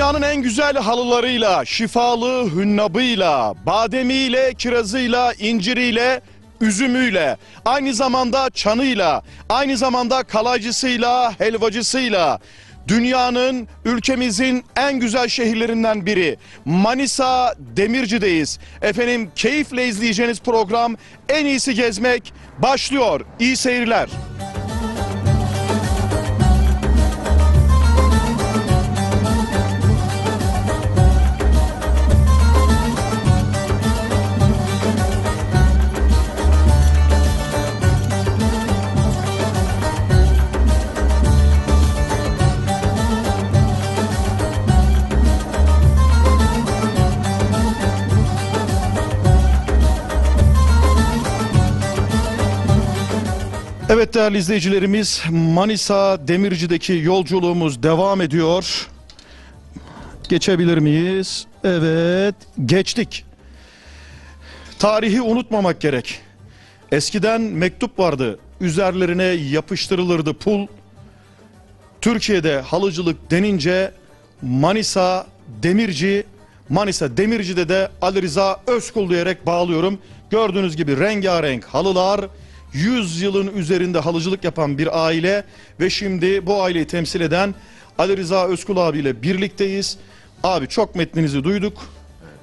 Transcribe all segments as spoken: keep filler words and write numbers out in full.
Dünyanın en güzel halılarıyla, şifalı hünnabıyla, bademiyle, kirazıyla, inciriyle, üzümüyle, aynı zamanda çanıyla, aynı zamanda kalaycısıyla, helvacısıyla, dünyanın, ülkemizin en güzel şehirlerinden biri Manisa Demirci'deyiz. Efendim, keyifle izleyeceğiniz program En İyisi Gezmek başlıyor. İyi seyirler. Evet değerli izleyicilerimiz, Manisa Demirci'deki yolculuğumuz devam ediyor. Geçebilir miyiz? Evet, geçtik. Tarihi unutmamak gerek. Eskiden mektup vardı, üzerlerine yapıştırılırdı pul. Türkiye'de halıcılık denince Manisa Demirci, Manisa Demirci'de de Ali Rıza Özkul diyerek bağlıyorum. Gördüğünüz gibi rengarenk halılar, yüz yılın üzerinde halıcılık yapan bir aile ve şimdi bu aileyi temsil eden Ali Rıza Özkul abiyle birlikteyiz. Abi, çok metninizi duyduk.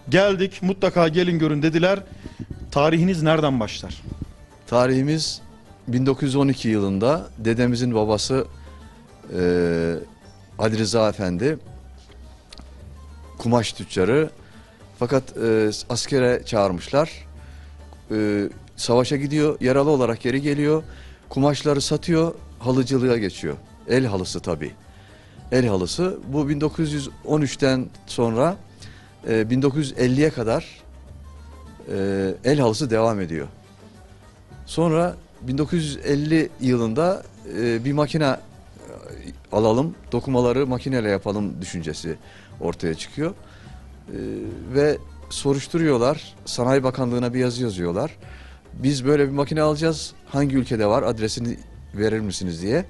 Geldik, mutlaka gelin görün dediler. Tarihiniz nereden başlar? Tarihimiz bin dokuz yüz on iki yılında dedemizin babası e, Ali Rıza Efendi kumaş tüccarı, fakat e, askere çağırmışlar. E, Savaşa gidiyor, yaralı olarak geri geliyor, kumaşları satıyor, halıcılığa geçiyor. El halısı tabii. El halısı. Bu bin dokuz yüz on üçten sonra bin dokuz yüz elliye kadar el halısı devam ediyor. Sonra bin dokuz yüz elli yılında bir makine alalım, dokumaları makineyle yapalım düşüncesi ortaya çıkıyor. Ve soruşturuyorlar, Sanayi Bakanlığı'na bir yazı yazıyorlar. Biz böyle bir makine alacağız, hangi ülkede var, adresini verir misiniz diye.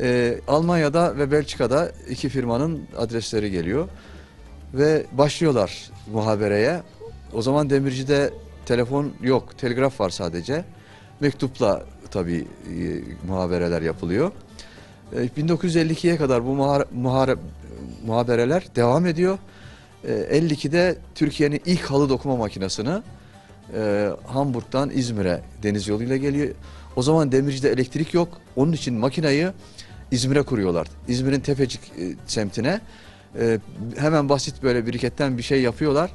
Ee, Almanya'da ve Belçika'da iki firmanın adresleri geliyor. Ve başlıyorlar muhabereye. O zaman Demirci'de telefon yok, telgraf var sadece. Mektupla tabii e, muhabereler yapılıyor. E, bin dokuz yüz elli ikiye kadar bu muhare, muhare, muhabereler devam ediyor. E, elli ikide Türkiye'nin ilk halı dokuma makinesini Ee, Hamburg'dan İzmir'e deniz yoluyla geliyor. O zaman Demirci'de elektrik yok. Onun için makinayı İzmir'e kuruyorlar. İzmir'in Tepecik e, semtine e, hemen basit böyle biriketten bir şey yapıyorlar.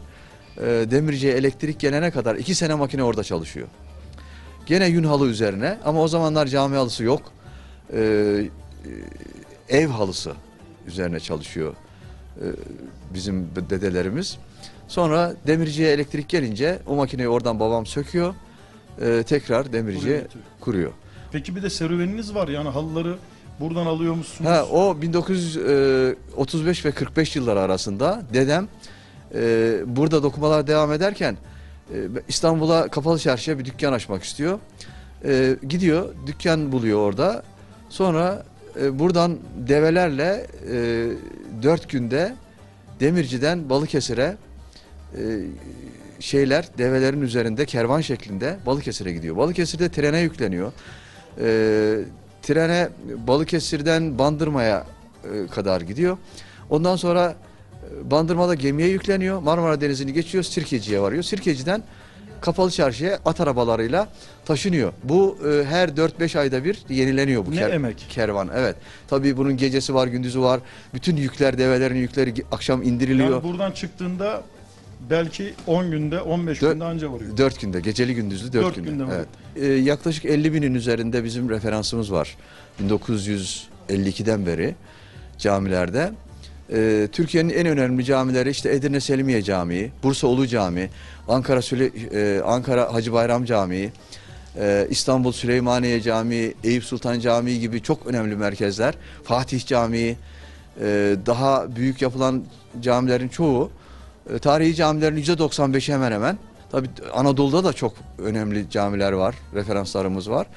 E, Demirci'ye elektrik gelene kadar iki sene makine orada çalışıyor. Gene yün halı üzerine, ama o zamanlar cami halısı yok. E, e, ev halısı üzerine çalışıyor e, bizim dedelerimiz. Sonra Demirci'ye elektrik gelince o makineyi oradan babam söküyor. E, tekrar Demirci'ye kuruyor. Peki bir de serüveniniz var, yani halıları buradan alıyor musunuz? Ha, o bin dokuz yüz otuz beş ve kırk beş yılları arasında dedem e, burada dokumalar devam ederken e, İstanbul'a Kapalı Çarşı'ya bir dükkan açmak istiyor. E, gidiyor, dükkan buluyor orada. Sonra e, buradan develerle e, dört günde Demirci'den Balıkesir'e Ee, şeyler develerin üzerinde kervan şeklinde Balıkesir'e gidiyor. Balıkesir'de trene yükleniyor. Ee, trene Balıkesir'den Bandırma'ya e, kadar gidiyor. Ondan sonra e, Bandırma'da gemiye yükleniyor. Marmara Denizi'ni geçiyor. Sirkeci'ye varıyor. Sirkeci'den Kapalı Çarşı'ya at arabalarıyla taşınıyor. Bu e, her dört beş ayda bir yenileniyor bu ker emek? kervan. Evet. Tabii bunun gecesi var, gündüzü var. Bütün yükler, develerin yükleri akşam indiriliyor. Yani buradan çıktığında belki on günde, on beş günde anca varıyor. dört günde, geceli gündüzlü dört günde. günde evet. ee, yaklaşık elli binin üzerinde bizim referansımız var. bin dokuz yüz elli ikiden beri camilerde. Ee, Türkiye'nin en önemli camileri işte Edirne Selimiye Camii, Bursa Ulu Camii, Ankara, Süle e, Ankara Hacı Bayram Camii, e, İstanbul Süleymaniye Camii, Eyüp Sultan Camii gibi çok önemli merkezler. Fatih Camii, e, daha büyük yapılan camilerin çoğu. Tarihi camilerin yüzde doksan beşi hemen hemen. Tabii Anadolu'da da çok önemli camiler var, referanslarımız var.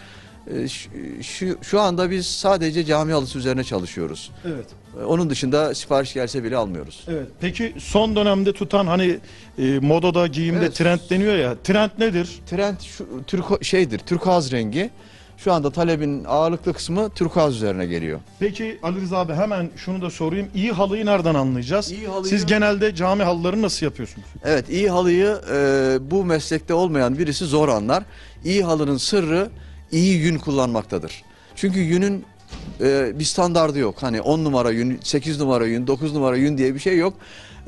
Şu, şu anda biz sadece cami halısı üzerine çalışıyoruz. Evet. Onun dışında sipariş gelse bile almıyoruz. Evet. Peki son dönemde tutan hani e, modada, giyimde evet. trend deniyor ya. Trend nedir? Trend şu, türko, şeydir, turkuaz rengi. Şu anda talebin ağırlıklı kısmı turkuaz üzerine geliyor. Peki Ali Rıza abi hemen şunu da sorayım. İyi halıyı nereden anlayacağız? İyi halıyı... Siz genelde cami halılarını nasıl yapıyorsunuz? Evet, iyi halıyı e, bu meslekte olmayan birisi zor anlar. İyi halının sırrı iyi yün kullanmaktadır. Çünkü yünün e, bir standardı yok. Hani on numara yün, sekiz numara yün, dokuz numara yün diye bir şey yok.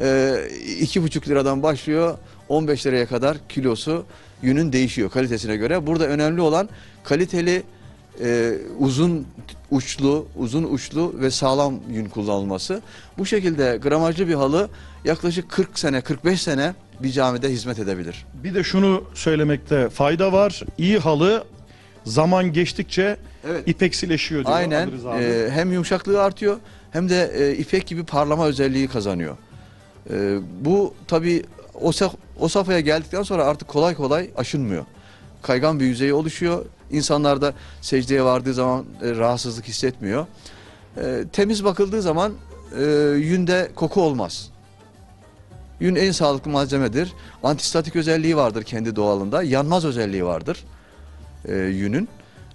E, iki buçuk liradan başlıyor, on beş liraya kadar kilosu yünün değişiyor kalitesine göre. Burada önemli olan kaliteli, e, uzun uçlu, uzun uçlu ve sağlam yün kullanılması. Bu şekilde gramajlı bir halı yaklaşık kırk sene, kırk beş sene bir camide hizmet edebilir. Bir de şunu söylemekte fayda var. İyi halı zaman geçtikçe evet. ipeksileşiyor diyor. Aynen. E, hem yumuşaklığı artıyor hem de e, ipek gibi parlama özelliği kazanıyor. E, bu tabii o, saf, o safhaya geldikten sonra artık kolay kolay aşınmıyor. Kaygan bir yüzeyi oluşuyor. İnsanlar da secdeye vardığı zaman e, rahatsızlık hissetmiyor. E, temiz bakıldığı zaman e, yünde koku olmaz. Yün en sağlıklı malzemedir. Antistatik özelliği vardır kendi doğalında. Yanmaz özelliği vardır. E, yünün.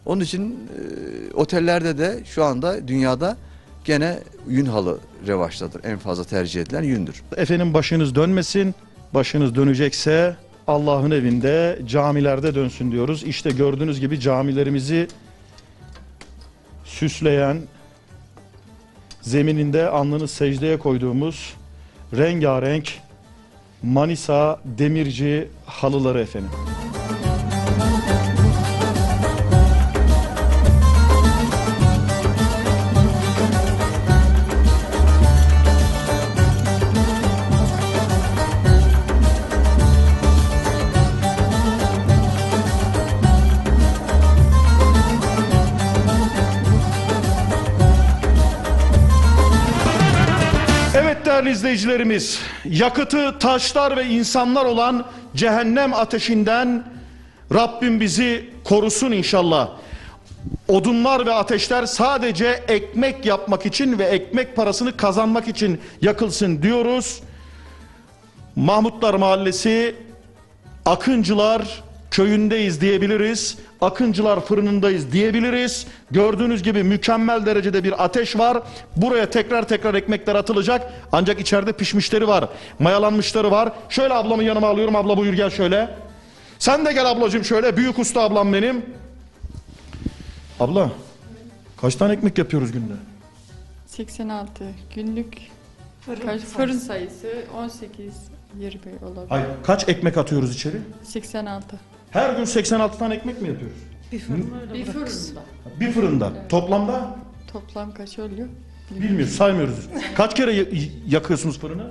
Onun için e, otellerde de şu anda dünyada gene yün halı revaçtadır. En fazla tercih edilen yündür. Efendim başınız dönmesin. Başınız dönecekse Allah'ın evinde, camilerde dönsün diyoruz. İşte gördüğünüz gibi camilerimizi süsleyen, zemininde alnını secdeye koyduğumuz rengarenk Manisa Demirci halıları efendim. İzleyicilerimiz, yakıtı taşlar ve insanlar olan cehennem ateşinden Rabbim bizi korusun inşallah. Odunlar ve ateşler sadece ekmek yapmak için ve ekmek parasını kazanmak için yakılsın diyoruz. Mahmutlar Mahallesi Akıncılar köyündeyiz diyebiliriz. Akıncılar fırınındayız diyebiliriz. Gördüğünüz gibi mükemmel derecede bir ateş var. Buraya tekrar tekrar ekmekler atılacak. Ancak içeride pişmişleri var. Mayalanmışları var. Şöyle ablamı yanıma alıyorum. Abla buyur gel şöyle. Sen de gel ablacığım şöyle. Büyük usta ablam benim. Abla kaç tane ekmek yapıyoruz günde? seksen altı günlük fırın, kaç, fırın sayısı on sekiz yirmi olabilir. Hayır, kaç ekmek atıyoruz içeri? seksen altı. Her gün seksen altı tane ekmek mi yapıyoruz? Bir fırında. Bir fırında. Bir fırında. Evet. Toplamda? Toplam kaç oluyor? Bilmiyoruz, saymıyoruz. Kaç kere yakıyorsunuz fırını?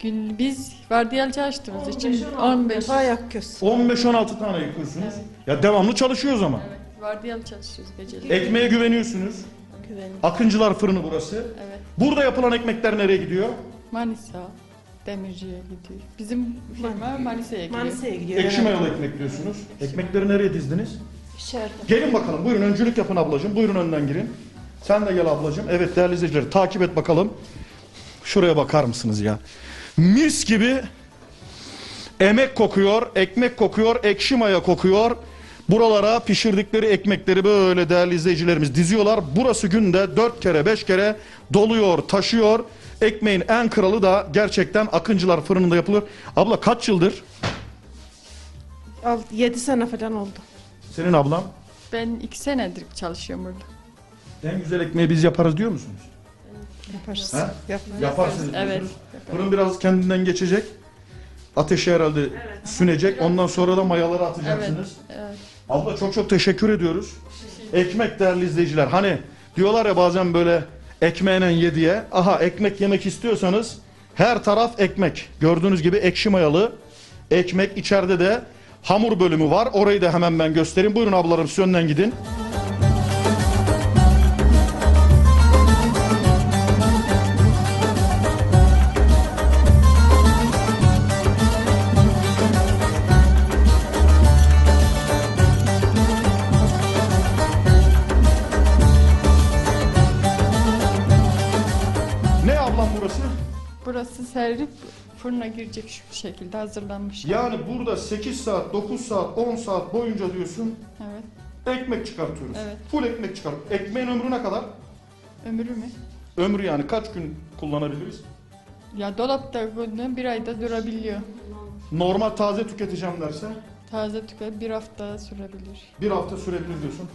Gün, biz vardiyalcı açtığımız için on beş on altı yakıyoruz. on beş on altı tane yakıyorsunuz. Evet. Ya devamlı çalışıyoruz ama. Evet, vardiyalı çalışıyoruz. Beceri. Ekmeğe güveniyorsunuz. Güveniyorum. Akıncılar fırını burası. Evet. Burada yapılan ekmekler nereye gidiyor? Manisa. Demirci'ye gidiyor. Bizim firma Manisa'ya gidiyor. Manisa'ya gidiyor. Ekşi mayalı ekmek diyorsunuz. Ekmekleri nereye dizdiniz? İçeride. Gelin bakalım. Buyurun öncülük yapın ablacığım. Buyurun önden girin. Sen de gel ablacığım. Evet değerli izleyiciler takip et bakalım. Şuraya bakar mısınız ya? Mis gibi emek kokuyor, ekmek kokuyor, ekşi maya kokuyor. Buralara pişirdikleri ekmekleri böyle değerli izleyicilerimiz diziyorlar. Burası günde dört kere, beş kere doluyor, taşıyor. Ekmeğin en kralı da gerçekten Akıncılar fırınında yapılır. Abla kaç yıldır? yedi sene falan oldu. Senin ablam? Ben iki senedir çalışıyorum burada. En güzel ekmeği biz yaparız diyor musunuz? Evet, yaparız. Yaparız. Yaparız. Yaparsınız. Evet. Yaparız. Fırın biraz kendinden geçecek. Ateşi herhalde evet. sünecek. Ondan sonra da mayaları atacaksınız. Evet, evet. Abla çok çok teşekkür ediyoruz. Teşekkür. Ekmek değerli izleyiciler. Hani diyorlar ya bazen böyle ekmeğinen yediye. Aha ekmek yemek istiyorsanız her taraf ekmek. Gördüğünüz gibi ekşi mayalı ekmek. İçeride de hamur bölümü var. Orayı da hemen ben göstereyim. Buyurun ablarım siz önden gidin. alan burası? Burası serip fırına girecek şu şekilde hazırlanmış. Yani burada sekiz saat, dokuz saat, on saat boyunca diyorsun. Evet. Ekmek çıkartıyoruz. Evet. Full ekmek çıkartıyoruz. Ekmeğin ömrü ne kadar? Ömrü mü? Ömrü yani kaç gün kullanabiliriz? Ya dolapta bir ayda durabiliyor. Normal taze tüketeceğim derse? Taze tüket bir hafta sürebilir. Bir hafta sürebilir diyorsun.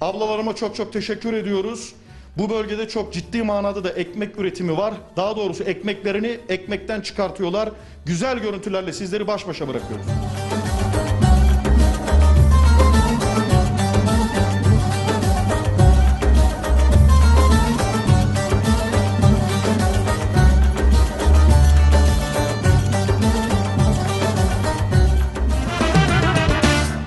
Ablalarıma çok çok teşekkür ediyoruz. Bu bölgede çok ciddi manada da ekmek üretimi var. Daha doğrusu ekmeklerini ekmekten çıkartıyorlar. Güzel görüntülerle sizleri baş başa bırakıyoruz.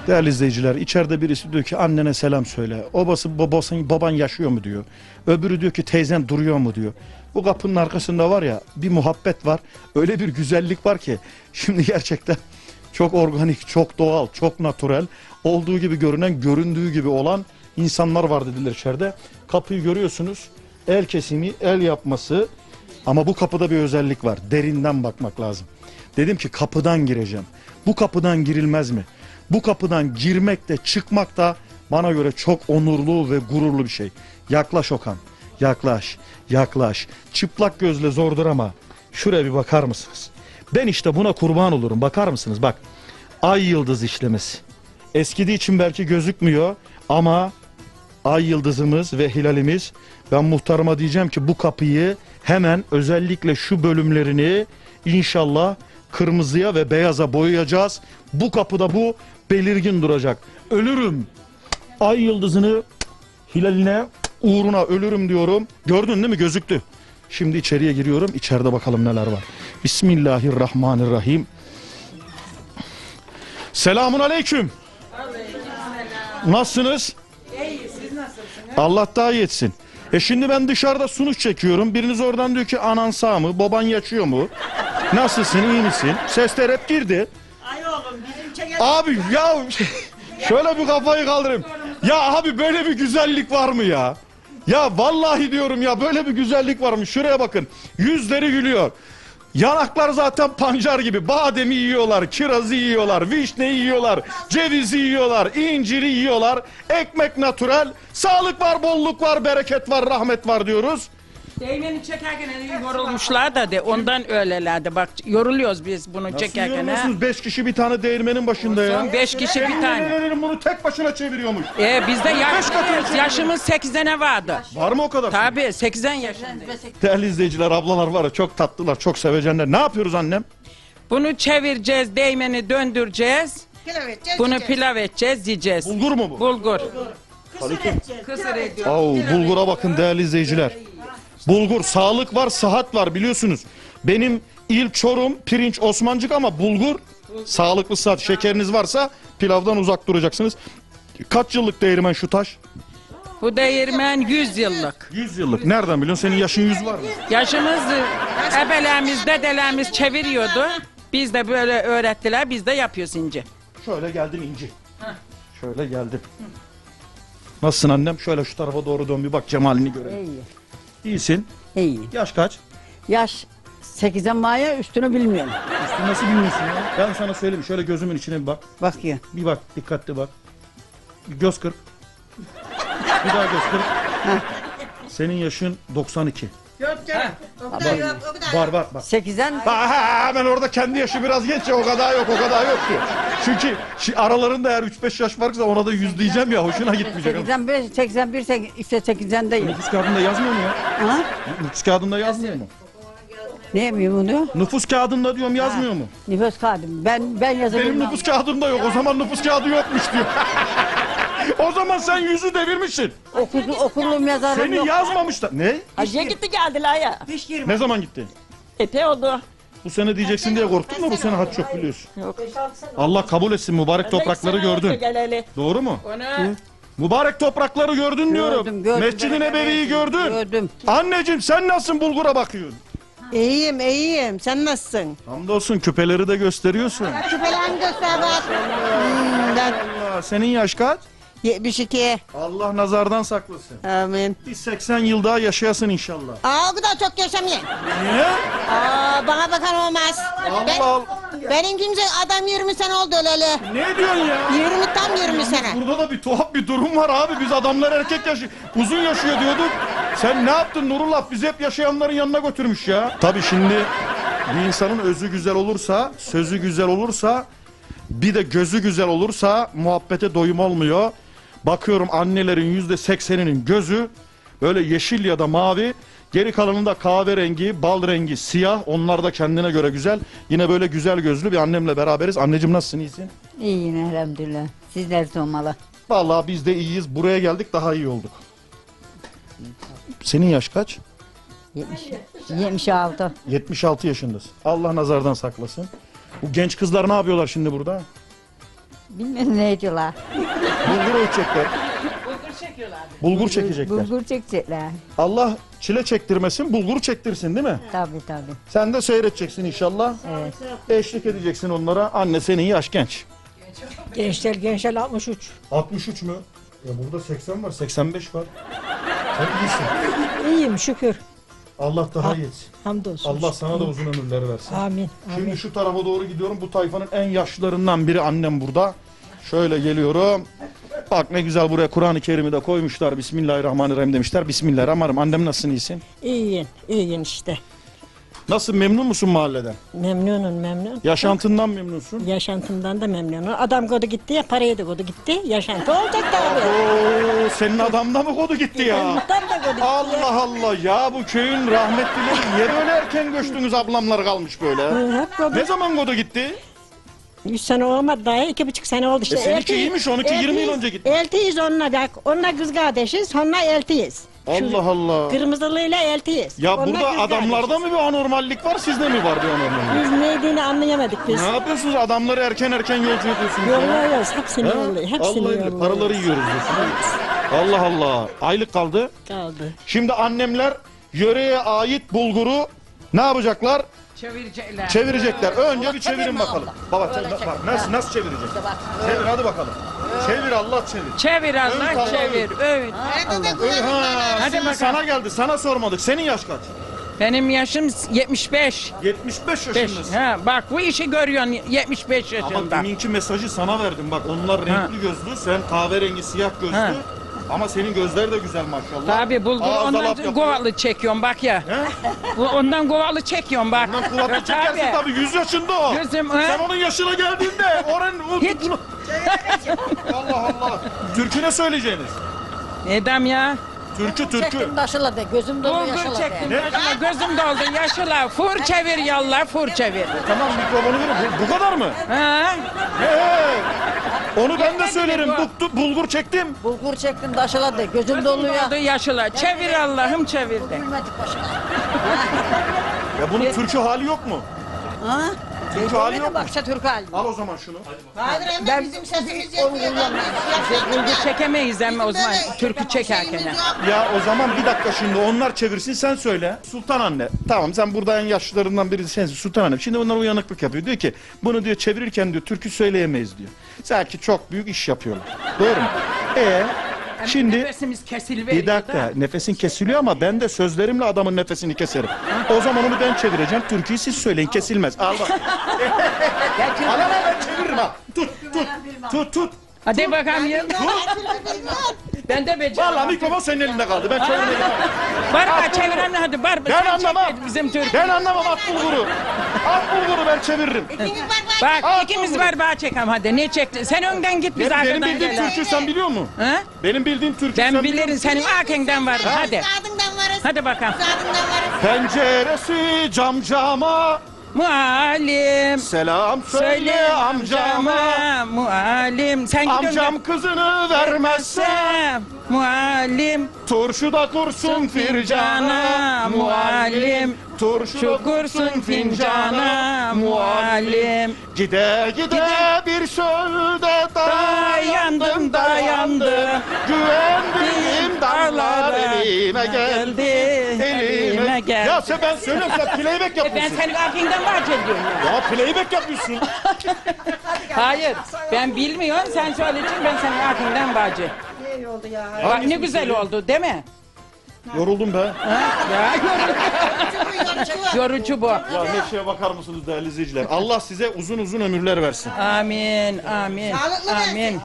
Değerli izleyiciler, içeride birisi diyor ki annene selam söyle. Obası babasın, baban yaşıyor mu diyor. Öbürü diyor ki teyzen duruyor mu diyor. Bu kapının arkasında var ya bir muhabbet var. Öyle bir güzellik var ki şimdi gerçekten çok organik, çok doğal, çok natural. Olduğu gibi görünen, göründüğü gibi olan insanlar var dediler içeride. Kapıyı görüyorsunuz. El kesimi, el yapması. Ama bu kapıda bir özellik var. Derinden bakmak lazım. Dedim ki kapıdan gireceğim. Bu kapıdan girilmez mi? Bu kapıdan girmek de çıkmak da bana göre çok onurlu ve gururlu bir şey. Yaklaş Okan, yaklaş, yaklaş. Çıplak gözle zordur ama şuraya bir bakar mısınız? Ben işte buna kurban olurum, bakar mısınız? Bak, ay yıldız işlemesi. Eskidiği için belki gözükmüyor ama ay yıldızımız ve hilalimiz. Ben muhtarıma diyeceğim ki bu kapıyı hemen özellikle şu bölümlerini inşallah kırmızıya ve beyaza boyayacağız. Bu kapıda bu belirgin duracak. Ölürüm. Ay yıldızını hilaline uğruna ölürüm diyorum. Gördün değil mi? Gözüktü. Şimdi içeriye giriyorum. İçeride bakalım neler var. Bismillahirrahmanirrahim. Selamun aleyküm. Aleykümselam. Nasılsınız? İyi, siz nasılsınız? Allah daha iyi etsin. E şimdi ben dışarıda sunuş çekiyorum. Biriniz oradan diyor ki anan sağ mı? Baban yaşıyor mu? Nasılsın, iyi misin? Sesler hep girdi. Ay oğlum, bizim çeken... Abi ya şöyle bir kafayı kaldırayım. Ya abi böyle bir güzellik var mı ya? Ya vallahi diyorum ya böyle bir güzellik var mı? Şuraya bakın. Yüzleri gülüyor. Yanaklar zaten pancar gibi. Bademi yiyorlar, kirazı yiyorlar, vişneyi yiyorlar, cevizi yiyorlar, inciri yiyorlar. Ekmek natural. Sağlık var, bolluk var, bereket var, rahmet var diyoruz. Değmeni çekerken yorulmuşlar da de ondan öylelerdi. Bak yoruluyoruz biz bunu nasıl çekerken. Nasıl beş kişi bir tane değirmenin başında olsun, ya? beş kişi bir tane. Değirmenin bunu tek başına çeviriyormuş. Ee biz de yaşlıyız. Yaşımız seksene vardı. Var mı o kadar? Tabii seksen yaşındayız. Değerli izleyiciler, ablalar var ya çok tatlılar, çok sevecenler. Ne yapıyoruz annem? Bunu çevireceğiz, değmeni döndüreceğiz. Pilav edeceğiz. Bunu pilav edeceğiz, yiyeceğiz. Bulgur mu bu? Bulgur. Kısır edeceğiz. Kısır edeceğiz. Oo, bulgura bakın değerli izleyiciler. Bulgur, sağlık var, sıhhat var biliyorsunuz. Benim il Çorum, pirinç, Osmancık ama bulgur, sağlıklı sıhhat. Şekeriniz varsa pilavdan uzak duracaksınız. Kaç yıllık değirmen şu taş? Bu değirmen yüz yıllık. yüz yıllık. Nereden biliyorsun? Senin yaşın yüz var mı? Yaşımız, ebelerimiz, dedelerimiz çeviriyordu. Biz de böyle öğrettiler, biz de yapıyoruz ince. Şöyle geldim ince. Şöyle geldim. Nasılsın annem? Şöyle şu tarafa doğru dön bir bak, cemalini görelim. İyisin. İyi. Yaş kaç? Yaş sekize maya üstünü bilmiyorum. Üstünü nasıl bilmiyorsun ya? Ben sana söyleyeyim. Şöyle gözümün içine bir bak. Bak ya. Bir bak. Dikkatli bak. Göz kırp. Bir daha göz kırp. Senin yaşın doksan iki. Yok canım. Var var bak. sekizden. Hemen orada kendi yaşı biraz genç ya. O kadar yok. O kadar yok diyor. Çünkü aralarında eğer üç beş yaş varsa ona da yüz diyeceğim ya. Hoşuna gitmeyecek. seksen beş, seksen bir, işte seksendeyim. Nüfus kağıdında yazmıyor mu ya? Ha? Nüfus kağıdında yazmıyor mu? Ne mi bunu? Nüfus kağıdında diyorum yazmıyor mu? Nüfus kağıdım. Ben ben yazıyorum. Benim nüfus kağıdımda yok. O zaman nüfus kağıdı yokmuş diyor. O zaman sen yüzü devirmişsin. Okulu, okulum yazarım seni yok. Seni yazmamışlar. Ne? Hacıya gitti geldiler ya. Ne zaman gitti? Epey oldu. Bu sene diyeceksin diye korktun mu? Bu sene haç yok biliyorsun. Yok. Allah kabul etsin, mübarek toprakları gördün. Doğru mu? Onu... Mübarek toprakları gördün diyorum. Mescid-i Nebevi'yi gördün. Gördüm. Anneciğim sen nasılsın, bulgura bakıyorsun? İyiyim, iyiyim. Sen nasılsın? Hamdolsun, küpeleri de gösteriyorsun. Küpelerini göster bak. Senin yaş kaç? yetmiş iki. Allah nazardan saklasın. Amin. Bir seksen yıl daha yaşayasın inşallah. Aa, o kadar çok yaşamayayım. Niye? Aa, bana bakan olmaz. Allah ben, Allah. Benim kimse adam yirmi sene oldu öleli. Ne diyorsun ya? yirmi tam yirmi yani sene. Burada da bir tuhaf bir durum var abi. Biz adamlar erkek yaşı uzun yaşıyor diyorduk. Sen ne yaptın Nurullah? Bizi hep yaşayanların yanına götürmüş ya. Tabii şimdi bir insanın özü güzel olursa, sözü güzel olursa, bir de gözü güzel olursa muhabbete doyum olmuyor. Bakıyorum annelerin yüzde sekseninin gözü böyle yeşil ya da mavi. Geri kalanında kahverengi, bal rengi, siyah. Onlar da kendine göre güzel. Yine böyle güzel gözlü bir annemle beraberiz. Anneciğim nasılsın, iyisin? İyiyim elhamdülillah. Sizler de olmalı. Vallahi biz de iyiyiz. Buraya geldik, daha iyi olduk. Senin yaş kaç? yetmiş altı. yetmiş altı yaşındasın. Allah nazardan saklasın. Bu genç kızlar ne yapıyorlar şimdi burada? Bilmem ne ediyorlar. Bulgur ölçecekler. Bulgur çekiyorlar. Bulgur çekecekler. Bulgur çekecekler. Allah çile çektirmesin, bulgur çektirsin değil mi? Tabii tabii. Sen de seyredeceksin inşallah. Evet. Eşlik edeceksin onlara. Anne senin yaş genç. Gençler gençler altmış üç. altmış üç mü? Ya burada seksen var, seksen beş var. İyiyim şükür. Allah daha iyisin. Hamdolsun. Allah sana da uzun ömürler versin. Amin. Şimdi amin. Şu tarafa doğru gidiyorum. Bu tayfanın en yaşlılarından biri annem burada. Şöyle geliyorum. Bak ne güzel buraya Kur'an-ı Kerim'i de koymuşlar. Bismillahirrahmanirrahim demişler. Bismillahirrahmanirrahim. Annem nasılsın, iyisin? İyiyim. İyiyim işte. Nasıl, memnun musun mahalleden? Memnunum, memnun. Yaşantından memnunsun? Yaşantımdan da memnunum. Adam kodu gitti ya, parayı da kodu gitti. Yaşantı olacak tabii. Oo, senin adamda mı kodu gitti ya? Adamdan da kodu gitti. Allah Allah ya, bu köyün rahmetlileri yeri öyle erken göçtünüz, ablamlar kalmış böyle. Ne zaman kodu gitti? Üç sene olmadı daha, iki buçuk sene oldu işte. E seninki iyiymiş, onunki yirmi yıl önce gitti. Eltiyiz onunla da, onunla kız kardeşiz, onunla eltiyiz. Allah Allah. Kırmızılıyla eltiyiz. Ya onunla burada adamlarda kardeşiz. Mı bir anormallik var, sizde mi var bir anormallik? Biz neydiğini anlayamadık biz. Ne yapıyorsunuz, adamları erken erken yolcu ediyorsunuz? Yolluyoruz, hepsini yolluyoruz, hepsini yolluyoruz. Paraları yiyoruz diyorsunuz. Allah Allah, aylık kaldı. Kaldı. Şimdi annemler yöreye ait bulguru ne yapacaklar? Çevirecekler. Çevirecekler. Önce bir çevirin bakalım. Baba bak nasıl nasıl çevirecek? Çevir hadi bakalım. Çevir Allah çevir. Çevir Allah çevir. Öğün. Hadi bakalım. Sana geldi. Sana sormadık. Senin yaş kaç? Benim yaşım yetmiş beş. yetmiş beş yaşındasın. Ha bak bu işi görüyorsun, yetmiş beş yaşında. Ama deminki mesajı sana verdim. Bak onlar renkli gözlü, sen kahverengi siyah gözlü. Ama senin gözler de güzel maşallah. Tabii bulgur ondan kovalı çekiyorum bak ya. He? Ondan kovalı çekiyorum bak. Ondan kovalı çekersin tabii, yüz yaşında o. Gözüm, sen onun yaşına geldiğinde oranın... Hiç... Allah Allah. Türkü ne söyleyeceğiniz? Edem ya. Türkü türkü. Çektim başıla de, gözüm doldu yaşıla de. Çektim başıla, gözüm doldu yaşıla. Fur çevir yallah, fur çevir. Tamam mikrofonu verin, bu, bu kadar mı? Ha. Hey. Onu ben de söylerim. Bu, bulgur çektim. Bulgur çektim daşıla de. Gözüm doluyor. Gözüm doldu yaşıla. Çevir Allah'ım çevir de. Ya bunun türkü hali yok mu? Ha? Türkü e, hali yok mu? Türkü hali. Al o zaman şunu. Hadi bakalım. Ben bizim sesimiz yetmiyor. Bulgur çekemeyiz ama o zaman türkü çekerken. Ya o zaman bir dakika şimdi onlar çevirsin sen söyle. Sultan anne. Tamam sen burada en yaşlılarından biri sensin Sultan anne. Şimdi onlar uyanıklık yapıyor. Diyor ki bunu diyor çevirirken diyor türkü söyleyemeyiz diyor. Sanki çok büyük iş yapıyorlar. Doğru mu? Eee? Şimdi nefesimiz kesiliyor. Bir dakika da. Nefesin kesiliyor ama ben de sözlerimle adamın nefesini keserim. O zaman onu ben çevireceğim. Türküyü siz söyleyin, kesilmez. Al bak. Al ama ben çeviririm ha. Tut tut tut tut. Hadi bakalım ya. Ben de beceremem. Vallahi mikrofon senin elinde kaldı. Ben çevireyim. Var mı çevirem ne hadi var. Ben anlamam. Bizim Türk. Ben anlamam at bulguru. At bulguru ben çeviririm. Bak at ikimiz bulguru. Var bağ çekem hadi. Ne çektin? Sen önden git biz arkadan. Benim bildiğim Türkçü sen biliyor musun? Ha? Benim bildiğim Türkçü sen biliyor musun? Ben bilirim senin akenden var. Ha? Hadi. Hadi bakalım. Penceresi cam cama. Muallim selam söyle, söyle amcama, amcama. Muallim sen amcam kızını vermezsem muallim turşu da kursun fircana muallim turşu da kursun fincana muallim gide gide, gide. Bir sözde dayandım dayandı güvendiğim darlar elime geldi elime geldi. Ya sen ben söylüyorum sen playback yapıyorsun. Ben senin aklından bahsediyorum. Ya, ya playback yapıyorsun. Hayır ben bilmiyorum sen söyleyeceksin ben senin aklından bahsediyorum. Ne oldu ya? Bak hangisi ne güzel söyleyeyim? Oldu değil mi? Yoruldum be. Ha? Ya yorucu. Yorucu bu. Ya neşeye bakar mısınız değerli izleyiciler? Allah size uzun uzun ömürler versin. Amin, amin, sağlıklı amin.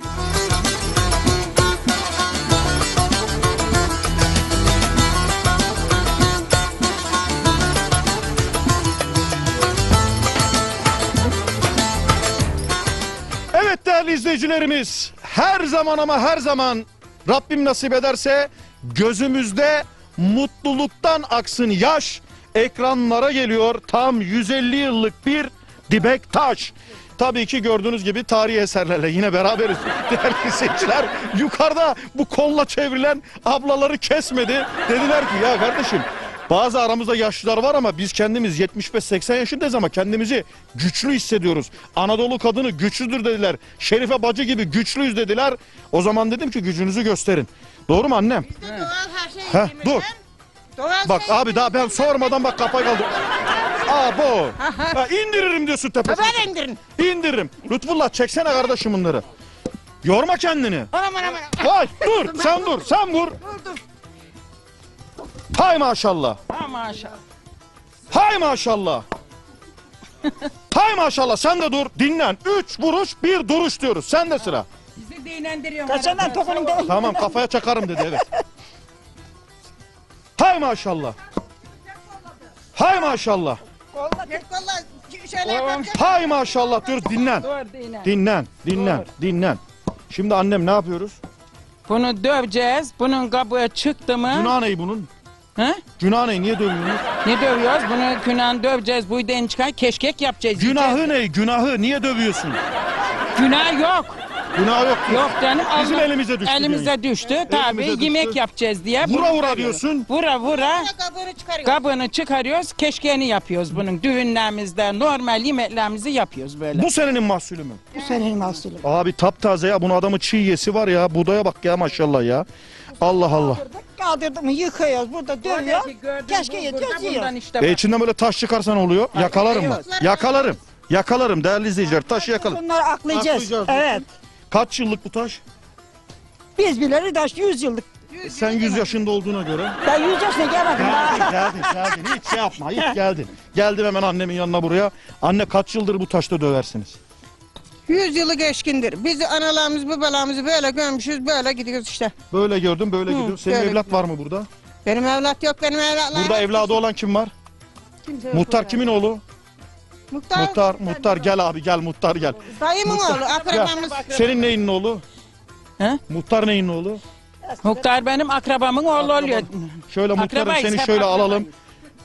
Evet değerli izleyicilerimiz, her zaman ama her zaman Rabbim nasip ederse gözümüzde mutluluktan aksın yaş ekranlara geliyor. Tam yüz elli yıllık bir dibek taş. Tabii ki gördüğünüz gibi tarihi eserlerle yine beraberiz değerli seyirciler. Yukarıda bu kolla çevrilen ablaları kesmedi. Dediler ki ya kardeşim bazı aramızda yaşlılar var ama biz kendimiz yetmiş beş seksen yaşındayız ama kendimizi güçlü hissediyoruz. Anadolu kadını güçlüdür dediler. Şerife bacı gibi güçlüyüz dediler. O zaman dedim ki gücünüzü gösterin. Doğru mu annem? Biz de doğal her şey ha, dur. Doğal bak şey abi daha ben sormadan bak kafayı kaldım. Abo. Ya indiririm diyorsun tepesine. Ben indirin. İndiririm. Lütfullah çeksene kardeşim bunları. Yorma kendini. Aman aman. Vay dur ben sen vurdum. Dur sen vur. Vurdum. Hay maşallah. Hay maşallah. Hay maşallah. Hay maşallah sen de dur dinlen. Üç vuruş bir duruş diyoruz. Sen de sıra. Kaçandan tokunun değil. Tamam kafaya çakarım dedi evet. Hay maşallah. Hay maşallah. Hay maşallah dur dinlen. Dinlen, dinlen, dinlen. Şimdi annem ne yapıyoruz? Bunu döveceğiz. Bunun kabuğu çıktı mı? Günah ne bunun? He? Günah ne? Niye dövüyorsunuz? Ne dövüyoruz? Bunu günahını döveceğiz. Bu den çıkan keşkek yapacağız. Günahı ne? Günahı niye dövüyorsun? Günah yok. Günah yok. Yok canım. Bizim Allah, elimize düştü. Elimize düştü. Evet. Tabii elimize yemek düştü. Yapacağız diye. Vura vura diyorsun. Vura vura. Kabuğunu çıkarıyoruz. Kabuğunu çıkarıyoruz. Keşkeğini yapıyoruz bunun. Düğünlerimizde normal yemeklerimizi yapıyoruz böyle. Bu senenin mahsulü mü? Bu senenin mahsulü. Abi taptaze ya. Bunun adamı çiğ yesi var ya. Budaya bak ya maşallah ya. Allah Allah. Kaldırdık mı yıkıyoruz. Burada dövüyor. Keşke yediyoruz yiyoruz. Işte e içinden böyle taş çıkarsan oluyor. Ay, yakalarım mı? Yakalarım. Yakalarım değerli izleyiciler. Taşı yakalarım. Bunları aklayacağız. Evet. Kaç yıllık bu taş? Biz biliriz taş yüz yıllık. E sen yüz yaşında olduğuna göre. Ben yüz yaşına gelmedim. Geldin, geldin, geldin. Hiç şey yapma, hiç geldin. Geldim hemen annemin yanına buraya. Anne kaç yıldır bu taşta döversiniz? Yüz yılı geçkindir. Biz analarımız, babalarımızı böyle görmüşüz, böyle gidiyoruz işte. Böyle gördüm, böyle gidiyoruz. Senin böyle evlat gidiyor. Var mı burada? Benim evlat yok, benim evlatlarım. Burada evladı yok. Olan kim var? Kimse muhtar yok, kimin oğlu? Muhtar, muhtar, muhtar gel abi gel muhtar gel. Dayımın muhtar. Oğlu, akrabamız. Ya, senin neyinin oğlu? He? Muhtar neyinin oğlu? Muhtar benim akrabamın oğlu akrabam. Oluyor. Şöyle muhtarım akrabayız, seni şöyle akrabayız. Alalım.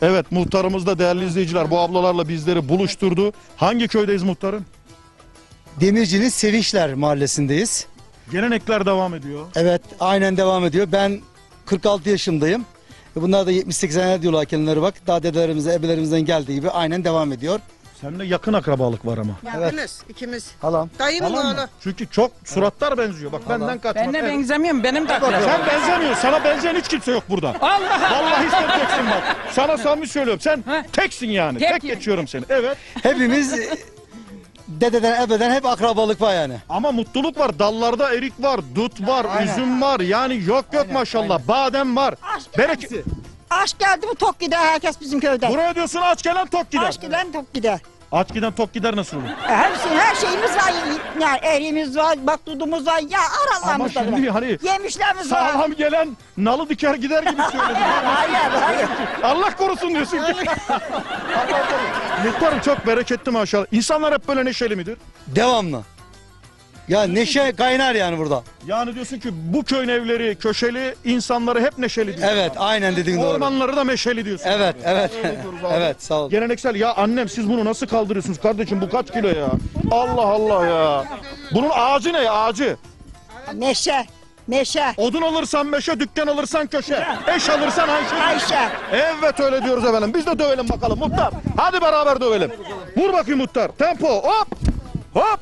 Evet muhtarımız da değerli izleyiciler bu ablalarla bizleri buluşturdu. Hangi köydeyiz muhtarım? Demirci'nin Sevinçler mahallesindeyiz. Gelenekler devam ediyor. Evet aynen devam ediyor. Ben kırk altı yaşındayım. Bunlar da yetmiş seksene diyorlar kendileri bak. Daha dedelerimize, ebelerimizden geldiği gibi aynen devam ediyor. Seninle yakın akrabalık var ama. Yakınız evet. İkimiz. Halam. Dayımın oğlu. Çünkü çok suratlar evet. Benziyor. Bak halam. Benden kaçmak. Benle benzemiyorum. Benim de akrabam. Sen benzemiyorsun. Sana benzeyen hiç kimse yok burada. Allah Allah. Vallahi sen teksin bak. Sana samimi söylüyorum. Sen ha? Teksin yani. Tek, Tek geçiyorum seni. Evet. Hepimiz dededen ebeden hep akrabalık var yani. Ama mutluluk var. Dallarda erik var. Dut var. Aynen. Üzüm var. Yani yok yok aynen. Maşallah. Aynen. Badem var. Aşk bereket. Aç geldi mi tok gider herkes bizim köyden. Buraya diyorsun aç gelen tok gider. Aç gelen tok gider. Aç giden tok gider nasıl olur? Her şey, her şeyimiz var yani erimiz var, bak dudumuz var ya aralarımız var. Ama şimdi hani yemişlerimiz var. Sağlam gelen nalı diker gider gibi söyledin. Hayır hayır. Allah korusun diyorsun ki. Muhtarım çok bereketli maşallah. İnsanlar hep böyle neşeli midir? Devamlı. Ya neşe kaynar yani burada. Yani diyorsun ki bu köyün evleri köşeli, insanları hep neşeli diyorsun. Evet, abi. Aynen dediğin doğru. Ormanları da meşeli diyorsun. Evet, abi. Evet. Evet, sağ ol. Geleneksel ya annem siz bunu nasıl kaldırıyorsunuz kardeşim bu kaç kilo ya? Allah Allah ya. Bunun ağacı ne ya ağacı? Neşe. Meşe. Odun alırsan meşe, dükkan alırsan köşe. Eş alırsan Ayşe. Ayşe. Evet öyle diyoruz efendim. Biz de dövelim bakalım muhtar. Hadi beraber dövelim. Vur bakayım muhtar. Tempo. Hop. Hop.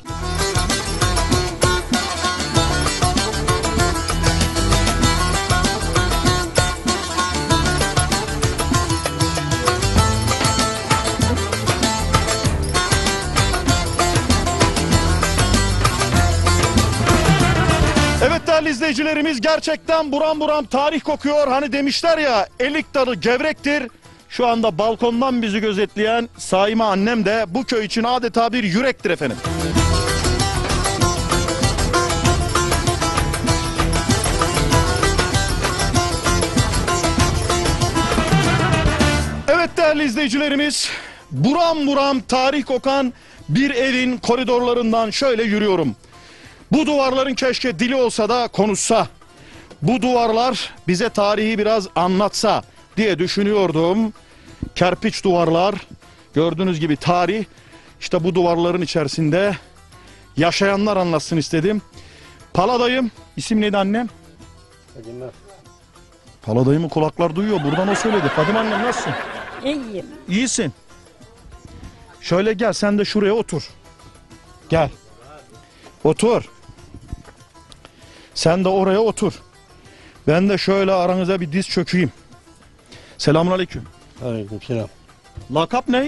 izleyicilerimiz, gerçekten buram buram tarih kokuyor. Hani demişler ya, elik dalı gevrektir. Şu anda balkondan bizi gözetleyen Saime annem de bu köy için adeta bir yürektir efendim. Evet değerli izleyicilerimiz, buram buram tarih kokan bir evin koridorlarından şöyle yürüyorum. Bu duvarların keşke dili olsa da konuşsa, bu duvarlar bize tarihi biraz anlatsa diye düşünüyordum. Kerpiç duvarlar, gördüğünüz gibi tarih, işte bu duvarların içerisinde yaşayanlar anlatsın istedim. Pala Dayım, isim neydi annem? Fadime. Pala Dayım'ı kulaklar duyuyor, buradan o söyledi. Fadime annem, nasılsın? İyiyim. İyisin. Şöyle gel, sen de şuraya otur. Gel. Otur. Sen de oraya otur. Ben de şöyle aranıza bir diz çökeyim. Selamünaleyküm. Aleykümselam. Lakap ne?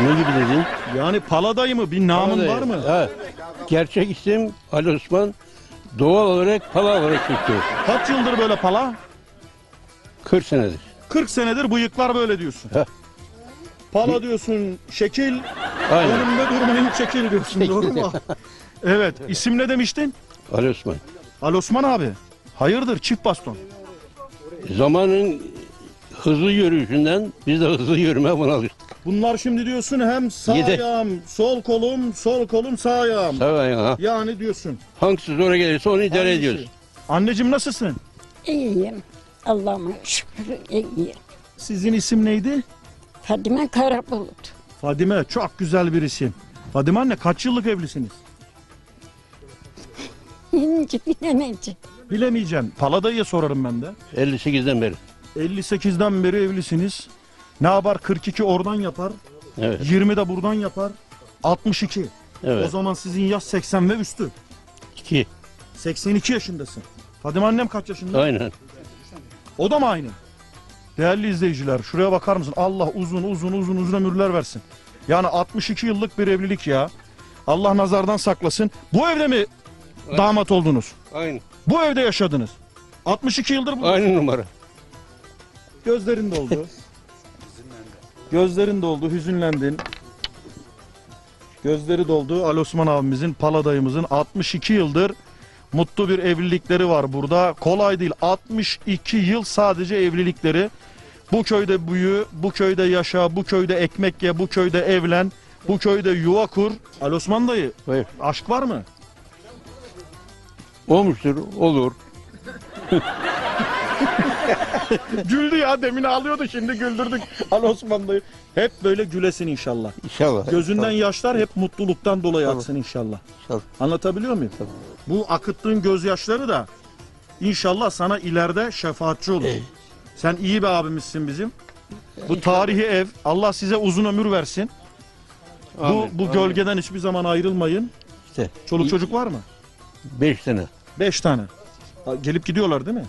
Ne gibi dedin? Yani Pala Dayı mı? Bir namın var mı? Evet. Gerçek isim Ali Osman. Doğal olarak Pala olarak geçiyor. Kaç yıldır böyle Pala? kırk senedir. kırk senedir bıyıklar böyle diyorsun. Heh. Pala diyorsun, şekil. Aynen. Önümde durmayın, şekil diyorsun. Doğru mu? Evet. İsim ne demiştin? Ali Osman. Ali Osman abi. Hayırdır çift baston? Zamanın hızlı yürüyüşünden biz de hızlı yürümeye buna alıştık. Bunlar şimdi diyorsun hem sağ Yedek. ayağım, sol kolum, sol kolum, sağ ayağım. Sağ ayağım. Yani diyorsun. Hangisi zora gelirse onu idare ediyoruz. Anneciğim nasılsın? İyiyim. Allah'ıma şükür iyiyim. Sizin isim neydi? Fadime Karabulut. Fadime, çok güzel bir isim. Fadime anne, kaç yıllık evlisiniz? Bilemeyeceğim. Bilemeyeceğim. Pala Dayı'ya sorarım ben de. elli sekizden beri. elli sekizden beri evlisiniz. Ne yapar? kırk iki oradan yapar. Evet. yirmi de buradan yapar. altmış iki. Evet. O zaman sizin yaş seksen ve üstü. iki. seksen iki yaşındasın. Fadime annem kaç yaşında? Aynen. O da mı aynı? Değerli izleyiciler, şuraya bakar mısın? Allah uzun uzun uzun uzun ömürler versin. Yani altmış iki yıllık bir evlilik ya. Allah nazardan saklasın. Bu evde mi Aynen. damat oldunuz? Aynen. Bu evde yaşadınız. altmış iki yıldır bu. Aynı numara. Gözlerin doldu. Gözlerin doldu, hüzünlendin. Gözleri doldu. Ali Osman abimizin, Pala Dayımızın altmış iki yıldır mutlu bir evlilikleri var burada. Kolay değil. altmış iki yıl sadece evlilikleri. Bu köyde büyü, bu köyde yaşa, bu köyde ekmek ye, bu köyde evlen, bu köyde yuva kur. Ali Osman Dayı, hayır, aşk var mı? Olmuştur, olur. Güldü ya, demin ağlıyordu, şimdi güldürdük Ali Osman Dayı. Hep böyle gülesin inşallah. İnşallah. Gözünden tabii yaşlar hep mutluluktan dolayı tabii aksın inşallah. İnşallah. Anlatabiliyor muyum? Tabii. Bu akıttığın gözyaşları da inşallah sana ileride şefaatçi olur. Ey. Sen iyi bir abimizsin bizim. Bu tarihi ev, Allah size uzun ömür versin. Amin, bu bu amin. Gölgeden hiçbir zaman ayrılmayın. İşte. Çoluk İ çocuk var mı? Beş tane. Beş tane. Gelip gidiyorlar değil mi?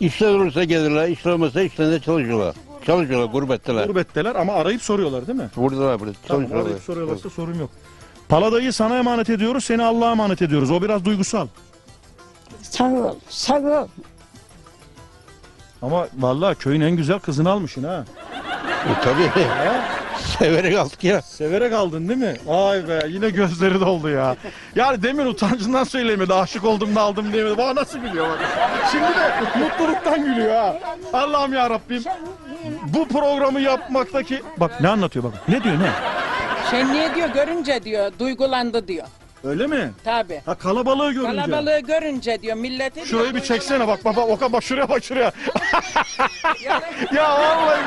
İşler olursa gelirler, işler olmasa işlerinde çalışıyorlar. Çalışıyorlar, gurbetteler. Gurbetteler ama arayıp soruyorlar değil mi? Buradalar, burada. Tamam, çalışıyorlar. Arayıp soruyorlarsa evet, sorun yok. Pala Dayı'yı sana emanet ediyoruz, seni Allah'a emanet ediyoruz. O biraz duygusal. Sağ ol, sağ ol. Ama vallahi köyün en güzel kızını almışsın ha. E, tabii. Ha? Severek aldık ya. Severek aldın değil mi? Ay be, yine gözleri doldu ya. Yani demin utancından söyleyemedi, aşık oldum da aldım diyemedi. Bana nasıl gülüyor bak. Şimdi de mutluluktan gülüyor ha. Allah'ım ya Rabbim. Bu programı yapmaktaki... Bak ne anlatıyor bak. Ne diyor ne? Sen niye diyor, görünce diyor, duygulandı diyor. Öyle mi? Tabii. Ha, kalabalığı görünce. Kalabalığı görünce diyor, milleti... Şurayı bir çeksene bak baba, oka bak şuraya bak şuraya. Ya vallahi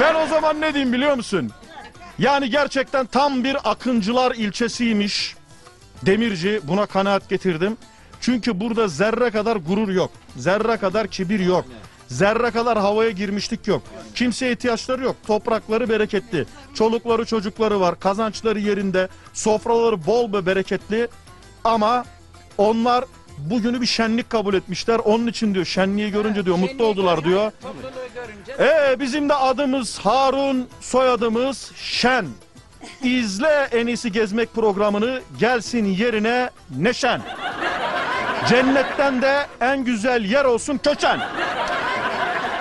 ben o zaman ne diyeyim biliyor musun? Yani gerçekten tam bir Akıncılar ilçesiymiş Demirci, buna kanaat getirdim. Çünkü burada zerre kadar gurur yok, zerre kadar kibir yok, zerre kadar havaya girmişlik yok. Kimseye ihtiyaçları yok, toprakları bereketli, çolukları çocukları var, kazançları yerinde, sofraları bol ve bereketli. Ama onlar bugünü bir şenlik kabul etmişler, onun için diyor şenliği görünce diyor mutlu oldular diyor. Ee, bizim de adımız Harun, soyadımız Şen. İzle En İyisi Gezmek programını, gelsin yerine neşen. Cennetten de en güzel yer olsun köçen.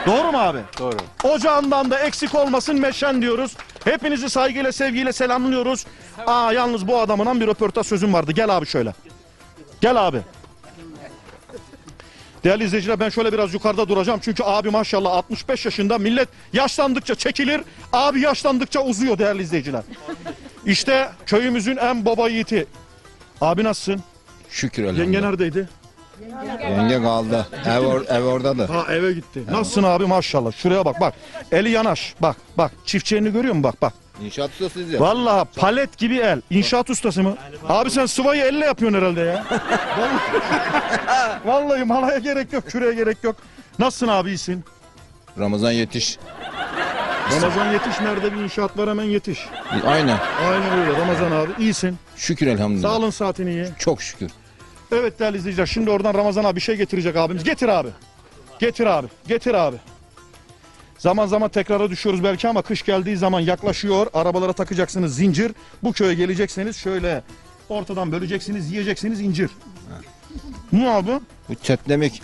Doğru mu abi? Doğru. Ocağından da eksik olmasın meşen diyoruz. Hepinizi saygıyla, sevgiyle selamlıyoruz. Aa, yalnız bu adamın bir röportaj sözüm vardı. Gel abi şöyle. Gel abi. Değerli izleyiciler, ben şöyle biraz yukarıda duracağım. Çünkü abi maşallah altmış beş yaşında. Millet yaşlandıkça çekilir. Abi yaşlandıkça uzuyor değerli izleyiciler. İşte köyümüzün en baba yiğiti. Abi nasılsın? Şükür elhamdülillah. Yenge neredeydi? Yenge kaldı. Ev, or, ev oradadır. Ha, eve gitti. Evet. Nasılsın abi maşallah? Şuraya bak bak. Eli yanaş. Bak bak. Çiftçilerini görüyor musun? Bak bak. İnşaat ustasıyız ya. Vallahi palet gibi el. İnşaat ustası mı? Abi sen sıvayı elle yapıyorsun herhalde ya. Vallahi, vallahi malaya gerek yok. Küreye gerek yok. Nasılsın abi, iyisin? Ramazan yetiş. Ramazan yetiş, nerede bir inşaat var hemen yetiş. Aynen. Aynen öyle Ramazan abi. İyisin. Şükür elhamdülillah. Sağlığın saatin iyi. Çok şükür. Evet değerli izleyiciler, şimdi oradan Ramazan abi bir şey getirecek abimiz. Getir abi. Getir abi. Getir abi. Zaman zaman tekrara düşüyoruz belki ama kış geldiği zaman yaklaşıyor. Arabalara takacaksınız zincir. Bu köye gelecekseniz şöyle ortadan böleceksiniz, yiyeceksiniz incir. Ne abi? Bu çetlemik.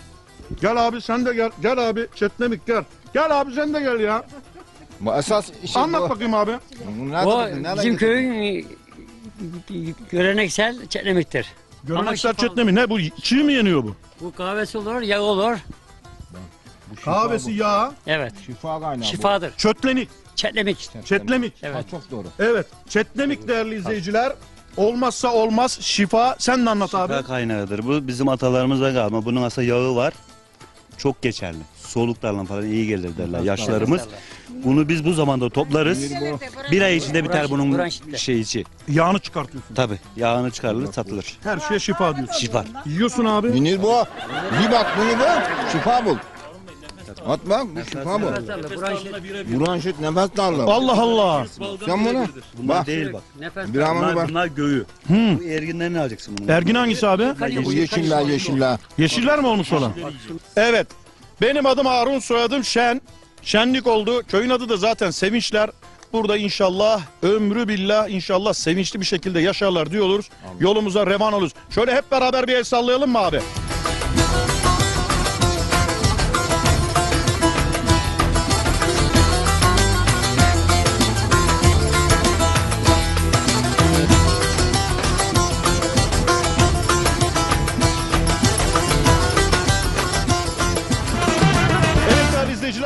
Gel abi sen de gel. Gel abi çetlemik gel. Gel abi sen de gel ya. Bu esas işi anlat bu. Bakayım abi. O bizim köyün göreneksel çetlemiktir. Göreneksel çetlemi ne bu? Çiğ mi yeniyor bu? Bu kahvesi olur, yağ olur. Kahvesi yağ. Evet. Şifa kaynağı. Şifadır. Bu. Çötlenik. Çetlemik. Çetlemik. Çetlemik. Evet. Ha, çok doğru. Evet. Çetlemik değerli izleyiciler. Olmazsa olmaz şifa. Sen de anlat şifa abi. Şifa kaynağıdır. Bu bizim atalarımıza kalma. Bunun aslında yağı var. Çok geçerli. Soluklarla falan iyi gelir derler yaşlarımız. Bunu biz bu zamanda toplarız. Bir ay içinde biter bunun şey içi. Yağını çıkartıyorsun. Tabii. Yağını çıkarılır, satılır. Her şeye şifa diyorsun. Şifa. Yiyorsun abi. Münir bu. Bir bak bunu bu. Şifa bul. Atma, bu şifa bu. Buranşit, nefes darlığı. Allah Allah. Sen bunu, bak. Değil bak. Bunlar, bak. Bunlar göğü. Hmm. Bu erginler ne alacaksın bunu? Ergin hangisi abi? Bu yeşiller, yeşiller. Yeşiller mi olmuş olan? Evet. Benim adım Harun, soyadım Şen. Şenlik oldu. Köyün adı da zaten Sevinçler. Burada inşallah ömrü billah inşallah sevinçli bir şekilde yaşarlar diyoruz. Yolumuza revan oluruz. Şöyle hep beraber bir el sallayalım mı abi?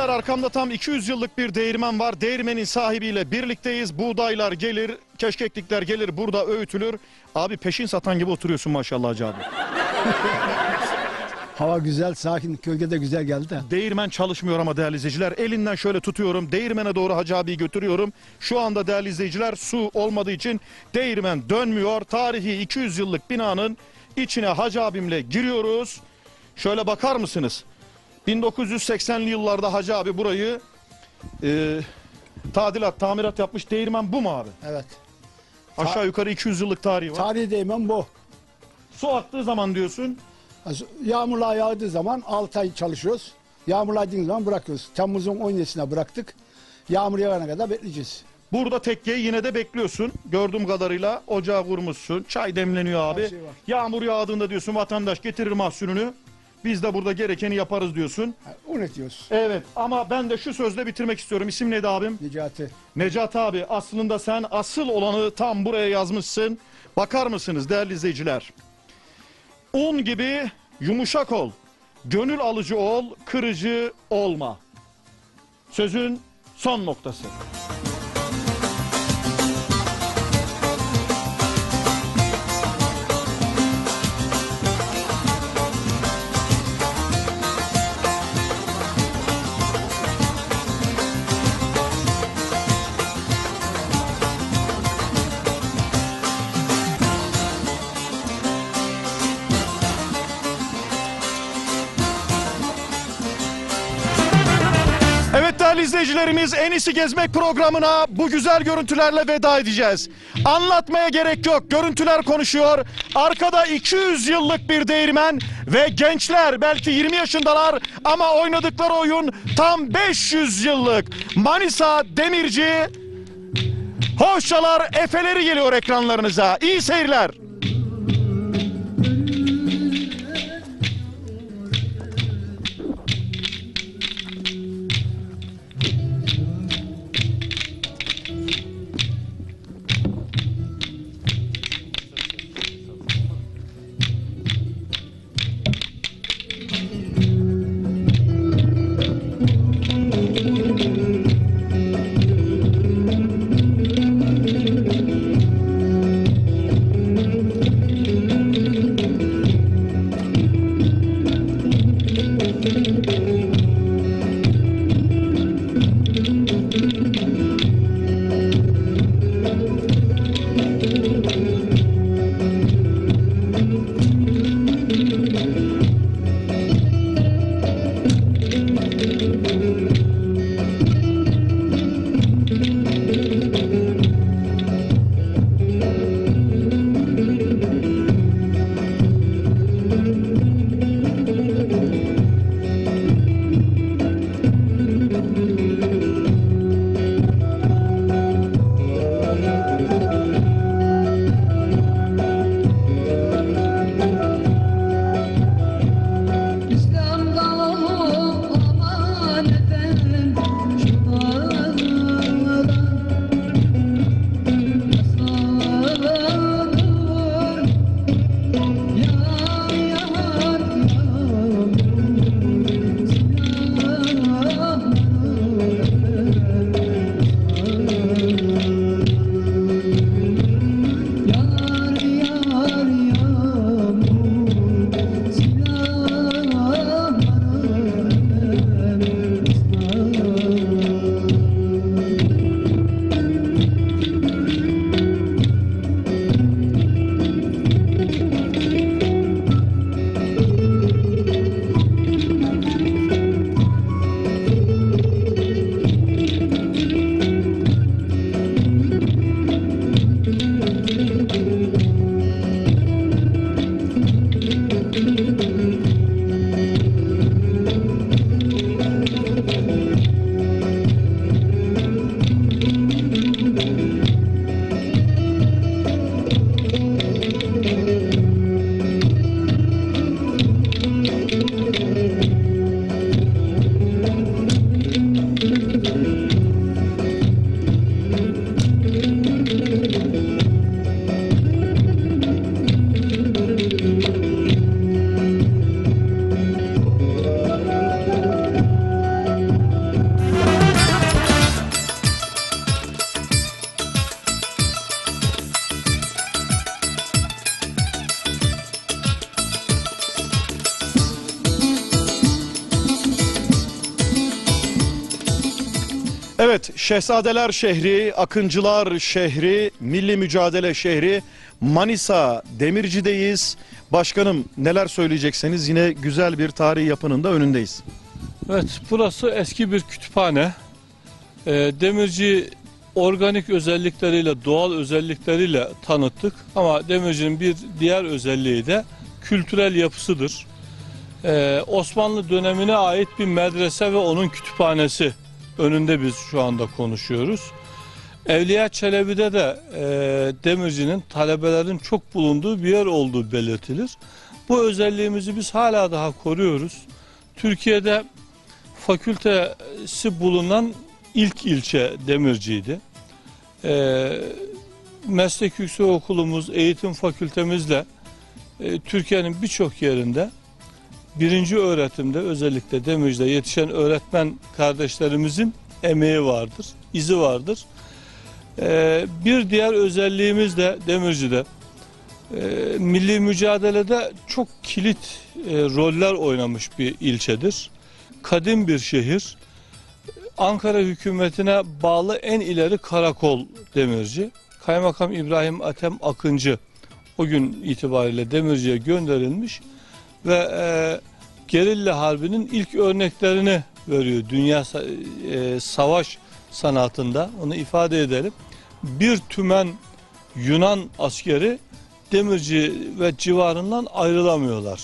Arkamda tam iki yüz yıllık bir değirmen var. Değirmenin sahibiyle birlikteyiz. Buğdaylar gelir, keşkeklikler gelir, burada öğütülür. Abi peşin satan gibi oturuyorsun maşallah hacı abi. Hava güzel, sakin, köyde de güzel geldi de. Değirmen çalışmıyor ama değerli izleyiciler. Elinden şöyle tutuyorum, değirmene doğru hacı abiyi götürüyorum. Şu anda değerli izleyiciler su olmadığı için değirmen dönmüyor. Tarihi iki yüz yıllık binanın içine hacı abimle giriyoruz. Şöyle bakar mısınız? bin dokuz yüz seksenli yıllarda hacı abi burayı e, tadilat, tamirat yapmış. Değirmen bu mu abi? Evet. Aşağı Ta yukarı iki yüz yıllık tarihi var. Tarihi değirmen bu. Su aktığı zaman diyorsun? Yağmurlar yağdığı zaman altı ay çalışıyoruz. Yağmurlar yağdığı zaman bırakıyoruz. Temmuz'un on yedisine bıraktık. Yağmur yağana kadar bekleyeceğiz. Burada tekkeyi yine de bekliyorsun. Gördüğüm kadarıyla ocağı kurmuşsun. Çay demleniyor abi. Şey Yağmur yağdığında diyorsun vatandaş getirir mahsulünü. Biz de burada gerekeni yaparız diyorsun. Üretiyoruz. Evet ama ben de şu sözle bitirmek istiyorum. İsim neydi abim? Necati. Necati abi, aslında sen asıl olanı tam buraya yazmışsın. Bakar mısınız değerli izleyiciler? Un gibi yumuşak ol. Gönül alıcı ol, kırıcı olma. Sözün son noktası. İzleyicilerimiz, En İyisi Gezmek programına bu güzel görüntülerle veda edeceğiz. Anlatmaya gerek yok. Görüntüler konuşuyor. Arkada iki yüz yıllık bir değirmen ve gençler belki yirmi yaşındalar ama oynadıkları oyun tam beş yüz yıllık. Manisa Demirci hoşçalar efeleri geliyor ekranlarınıza. İyi seyirler. Evet, Şehzadeler şehri, Akıncılar şehri, milli mücadele şehri Manisa Demirci'deyiz. Başkanım, neler söyleyecekseniz yine güzel bir tarihi yapının da önündeyiz. Evet, burası eski bir kütüphane. Demirci organik özellikleriyle, doğal özellikleriyle tanıttık. Ama Demirci'nin bir diğer özelliği de kültürel yapısıdır. Osmanlı dönemine ait bir medrese ve onun kütüphanesi önünde biz şu anda konuşuyoruz. Evliya Çelebi'de de e, Demirci'nin, talebelerin çok bulunduğu bir yer olduğu belirtilir. Bu özelliğimizi biz hala daha koruyoruz. Türkiye'de fakültesi bulunan ilk ilçe Demirci'ydi. E, meslek yüksek okulumuz, eğitim fakültemizle e, Türkiye'nin birçok yerinde birinci öğretimde, özellikle Demirci'de yetişen öğretmen kardeşlerimizin emeği vardır, izi vardır. Ee, bir diğer özelliğimiz de Demirci'de e, milli mücadelede çok kilit e, roller oynamış bir ilçedir. Kadim bir şehir. Ankara hükümetine bağlı en ileri karakol Demirci. Kaymakam İbrahim Ethem Akıncı o gün itibariyle Demirci'ye gönderilmiş ve e, gerilla harbinin ilk örneklerini veriyor dünya e, savaş sanatında, onu ifade edelim. Bir tümen Yunan askeri Demirci ve civarından ayrılamıyorlar.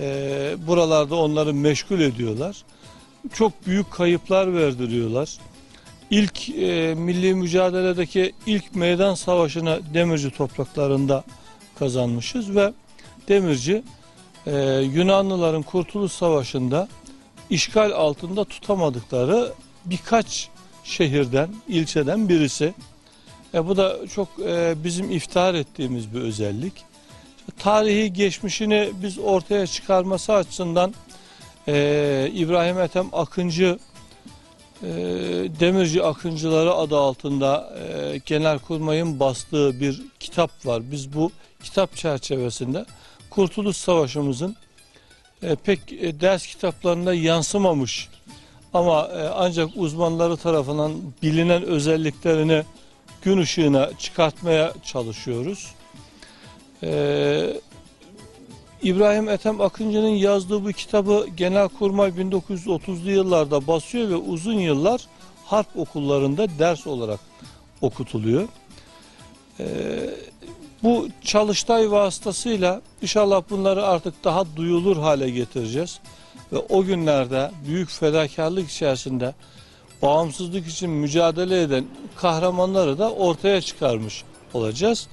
E, buralarda onları meşgul ediyorlar. Çok büyük kayıplar verdiriyorlar. İlk e, milli mücadeledeki ilk meydan savaşını Demirci topraklarında kazanmışız ve Demirci Ee, Yunanlıların Kurtuluş Savaşı'nda işgal altında tutamadıkları birkaç şehirden, ilçeden birisi. E, bu da çok e, bizim iftihar ettiğimiz bir özellik. Tarihi geçmişini biz ortaya çıkarması açısından e, İbrahim Ethem Akıncı, e, Demirci Akıncıları adı altında e, Genelkurmay'ın bastığı bir kitap var. Biz bu kitap çerçevesinde Kurtuluş Savaşımızın e, pek e, ders kitaplarında yansımamış ama e, ancak uzmanları tarafından bilinen özelliklerini gün ışığına çıkartmaya çalışıyoruz. E, İbrahim Ethem Akıncı'nın yazdığı bu kitabı Genelkurmay bin dokuz yüz otuzlu yıllarda basıyor ve uzun yıllar harp okullarında ders olarak okutuluyor. E, Bu çalıştay vasıtasıyla inşallah bunları artık daha duyulur hale getireceğiz. Ve o günlerde büyük fedakarlık içerisinde bağımsızlık için mücadele eden kahramanları da ortaya çıkarmış olacağız.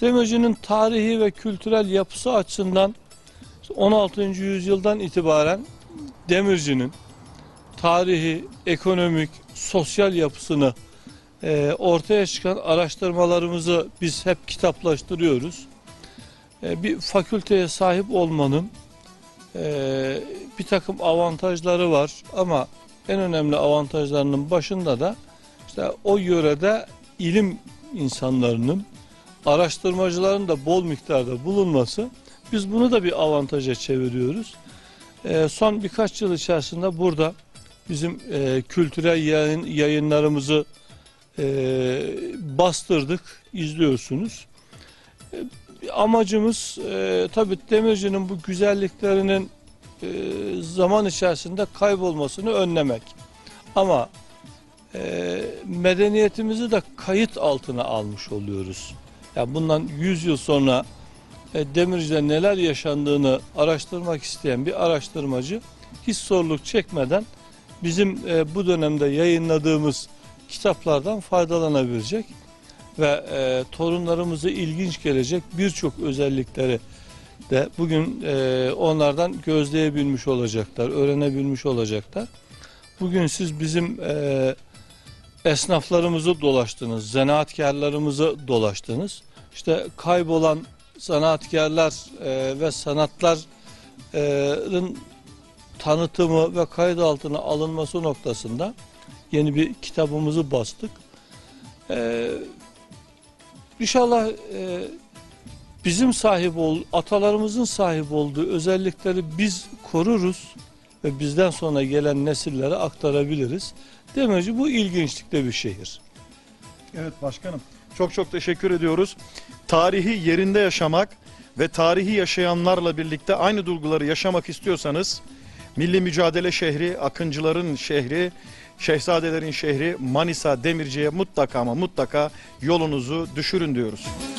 Demirci'nin tarihi ve kültürel yapısı açısından on altıncı yüzyıldan itibaren Demirci'nin tarihi, ekonomik, sosyal yapısını ortaya çıkan araştırmalarımızı biz hep kitaplaştırıyoruz. Bir fakülteye sahip olmanın bir takım avantajları var ama en önemli avantajlarının başında da işte o yörede ilim insanlarının, araştırmacıların da bol miktarda bulunması, biz bunu da bir avantaja çeviriyoruz. Son birkaç yıl içerisinde burada bizim kültürel yayın, yayınlarımızı E, bastırdık, izliyorsunuz. E, amacımız e, tabii Demirci'nin bu güzelliklerinin e, zaman içerisinde kaybolmasını önlemek. Ama e, medeniyetimizi de kayıt altına almış oluyoruz. Yani bundan yüz yıl sonra e, Demirci'de neler yaşandığını araştırmak isteyen bir araştırmacı hiç zorluk çekmeden bizim e, bu dönemde yayınladığımız kitaplardan faydalanabilecek ve e, torunlarımıza ilginç gelecek birçok özellikleri de bugün e, onlardan gözleyebilmiş olacaklar, öğrenebilmiş olacaklar. Bugün siz bizim e, esnaflarımızı dolaştınız, zanaatkarlarımızı dolaştınız. İşte kaybolan zanaatkarlar e, ve sanatların tanıtımı ve kayıt altına alınması noktasında yeni bir kitabımızı bastık. Ee, inşallah e, bizim sahip ol, atalarımızın sahip olduğu özellikleri biz koruruz. ve bizden sonra gelen nesillere aktarabiliriz. Demirci bu ilginçlikte bir şehir. Evet başkanım, çok çok teşekkür ediyoruz. Tarihi yerinde yaşamak ve tarihi yaşayanlarla birlikte aynı duyguları yaşamak istiyorsanız milli mücadele şehri, Akıncıların şehri, Şehzadelerin şehri Manisa Demirci'ye mutlaka ama mutlaka yolunuzu düşürün diyoruz.